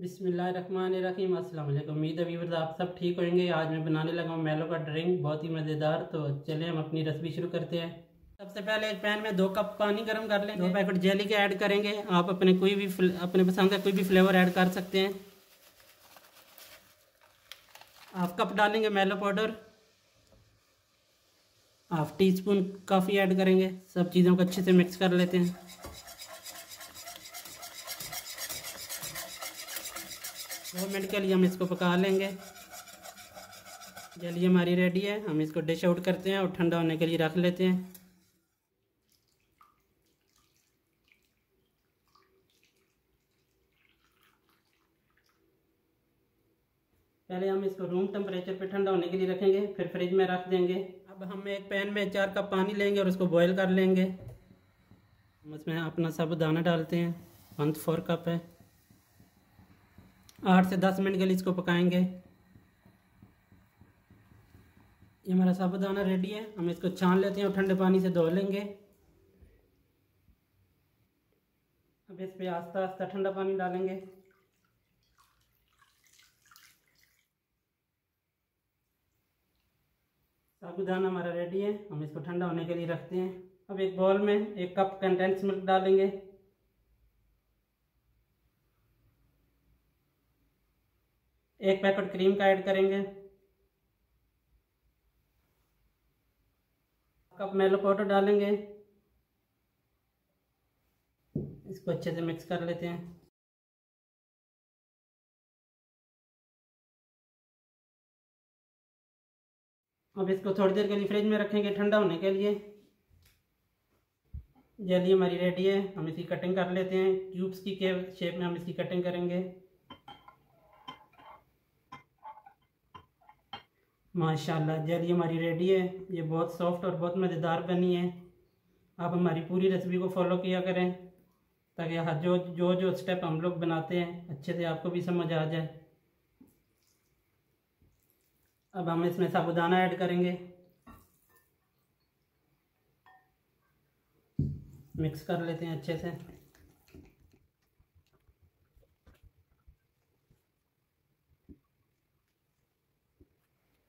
बिस्मिल्लाहिर्रहमानिर्रहीम अस्सलाम वालेकुम। उम्मीद है व्यूअर्स आप सब ठीक होंगे। आज मैं बनाने लगा हूँ मैलो का ड्रिंक, बहुत ही मज़ेदार। तो चलें हम अपनी रेसिपी शुरू करते हैं। सबसे पहले एक पैन में 2 कप पानी गर्म कर लें। 2 पैकेट जेली के ऐड करेंगे। आप अपने पसंद का कोई भी फ्लेवर ऐड कर सकते हैं। हाफ कप डालेंगे mallow powder, half teaspoon coffee add करेंगे। सब चीज़ों को अच्छे से मिक्स कर लेते हैं। दो मिनट के लिए हम इसको पका लेंगे। जेली हमारी रेडी है। हम इसको डिश आउट करते हैं और ठंडा होने के लिए रख लेते हैं। पहले हम इसको रूम टेम्परेचर पे ठंडा होने के लिए रखेंगे, फिर फ्रिज में रख देंगे। अब हम एक पैन में 4 कप पानी लेंगे और उसको बॉईल कर लेंगे। हम उसमें अपना साबूदाना डालते हैं, 1/4 कप है। 8 से 10 मिनट के लिए इसको पकाएंगे। ये हमारा साबूदाना रेडी है। हम इसको छान लेते हैं और ठंडे पानी से धो लेंगे। अब इस पर आस्ता आस्ता ठंडा पानी डालेंगे। साबूदाना हमारा रेडी है। हम इसको ठंडा होने के लिए रखते हैं। अब एक बाउल में 1 कप कंडेंस मिल्क डालेंगे। एक पैकेट क्रीम का ऐड करेंगे। कप मैलो पाउडर डालेंगे। इसको अच्छे से मिक्स कर लेते हैं। अब इसको थोड़ी देर के लिए फ्रिज में रखेंगे ठंडा होने के लिए। जेली हमारी रेडी है। हम इसकी कटिंग कर लेते हैं। क्यूब्स की शेप में हम इसकी कटिंग करेंगे। माशाल्लाह जेली हमारी रेडी है। ये बहुत सॉफ्ट और बहुत मज़ेदार बनी है। आप हमारी पूरी रेसिपी को फॉलो किया करें ताकि हर जो स्टेप हम लोग बनाते हैं अच्छे से आपको भी समझ आ जाए। अब हम इसमें साबूदाना ऐड करेंगे, मिक्स कर लेते हैं अच्छे से।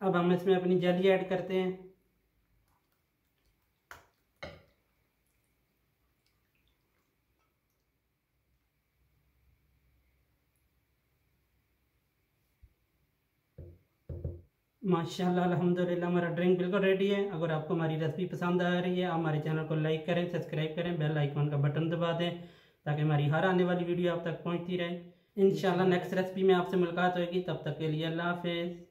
अब हम इसमें अपनी जेली ऐड करते हैं। माशाल्लाह अल्हम्दुलिल्लाह हमारा ड्रिंक बिल्कुल रेडी है। अगर आपको हमारी रेसिपी पसंद आ रही है, आप हमारे चैनल को लाइक करें, सब्सक्राइब करें, बेल आइकॉन का बटन दबा दें ताकि हमारी हर आने वाली वीडियो आप तक पहुंचती रहे। इंशाल्लाह नेक्स्ट रेसिपी में आपसे मुलाकात होगी। तब तक के लिए अल्लाह हाफिज़।